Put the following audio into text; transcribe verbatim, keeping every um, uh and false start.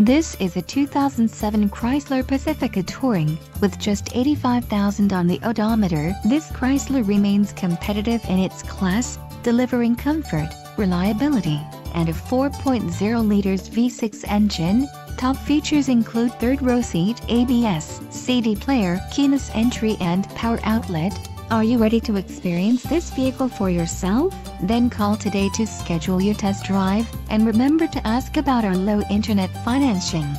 This is a two thousand seven Chrysler Pacifica Touring, with just eighty-five thousand on the odometer. This Chrysler remains competitive in its class, delivering comfort, reliability, and a four point zero liters V six engine. Top features include third-row seat, A B S, C D player, keyless entry and power outlet. Are you ready to experience this vehicle for yourself? Then call today to schedule your test drive, and remember to ask about our low internet financing.